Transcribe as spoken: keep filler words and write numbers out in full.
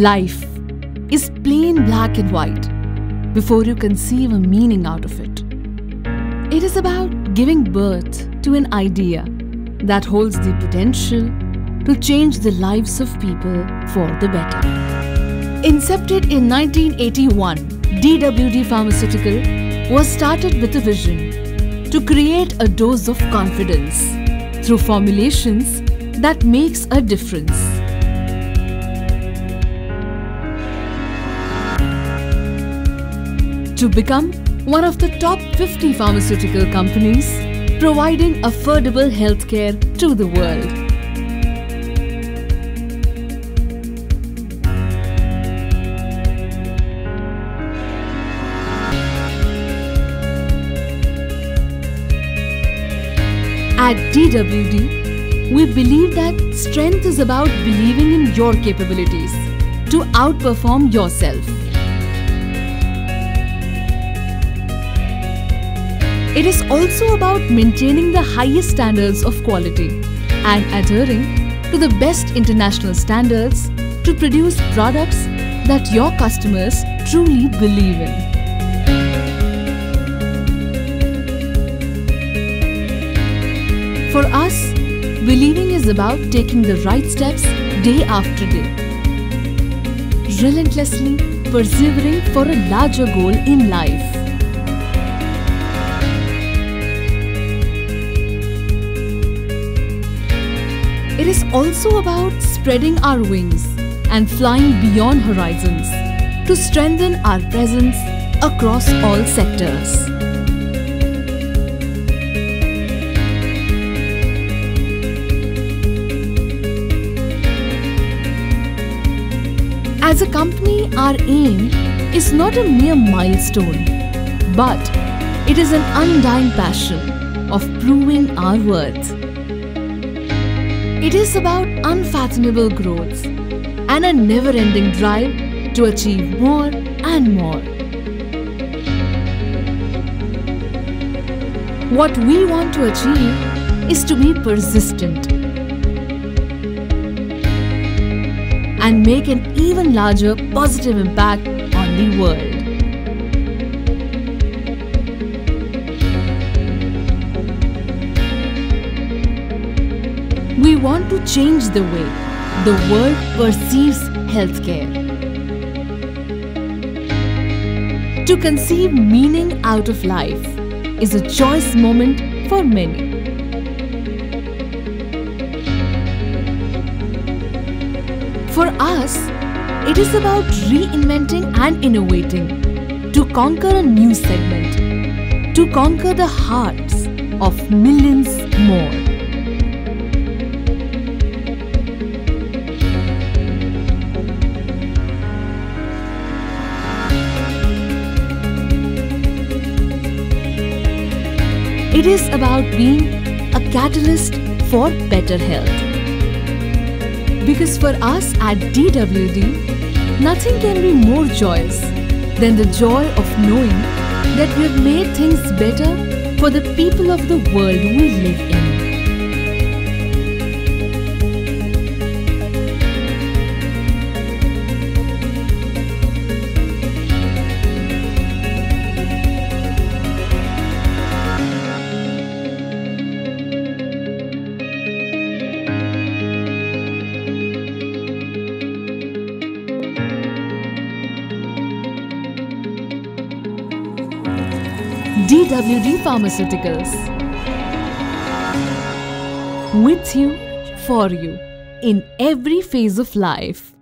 Life is plain black and white before you conceive a meaning out of it. It is about giving birth to an idea that holds the potential to change the lives of people for the better. Incepted in nineteen eighty-one, D W D Pharmaceuticals was started with a vision to create a dose of confidence through formulations that makes a difference. To become one of the top fifty pharmaceutical companies providing affordable healthcare to the world. At D W D, we believe that strength is about believing in your capabilities to outperform yourself. It is also about maintaining the highest standards of quality and adhering to the best international standards to produce products that your customers truly believe in. For us, believing is about taking the right steps day after day, relentlessly persevering for a larger goal in life. It is also about spreading our wings and flying beyond horizons to strengthen our presence across all sectors. As a company, our aim is not a mere milestone, but it is an undying passion of proving our worth. It is about unfathomable growth and a never-ending drive to achieve more and more. What we want to achieve is to be persistent and make an even larger positive impact on the world. We want to change the way the world perceives healthcare. To conceive meaning out of life is a choice moment for many. For us, it is about reinventing and innovating to conquer a new segment, to conquer the hearts of millions more. It is about being a catalyst for better health. Because for us at D W D, nothing can be more joyous than the joy of knowing that we have made things better for the people of the world we live D W D Pharmaceuticals, with you, for you, in every phase of life.